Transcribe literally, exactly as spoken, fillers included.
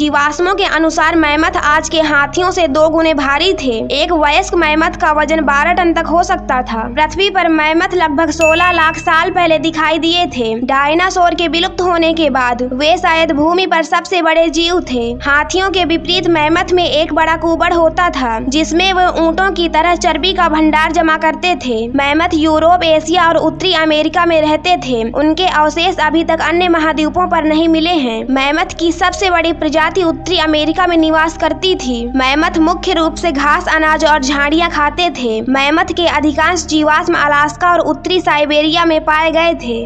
जीवाश्मों के अनुसार मैमथ आज के हाथियों से दो गुने भारी थे। एक वयस्क मैमथ का वजन बारह टन तक हो सकता था। पृथ्वी पर मैमथ लगभग सोलह लाख साल पहले दिखाई दिए थे। डायनासोर के विलुप्त होने के बाद वे शायद भूमि पर सबसे बड़े जीव थे। हाथियों के विपरीत मैमथ में एक बड़ा कुबड़ होता था जिसमें वे ऊँटों की तरह चर्बी का भंडार जमा करते थे। मैमथ यूरोप, एशिया और उत्तरी अमेरिका में रहते थे। उनके अवशेष अभी तक अन्य महाद्वीपों पर नहीं मिले हैं। मैमथ की सबसे बड़ी प्रजाति उत्तरी अमेरिका में निवास करती थी। मैमथ मुख्य रूप से घास, अनाज और झाड़ियाँ खाते थे। मैमथ के अधिकांश जीवाश्म अलास्का और उत्तरी साइबेरिया में पाए गए थे।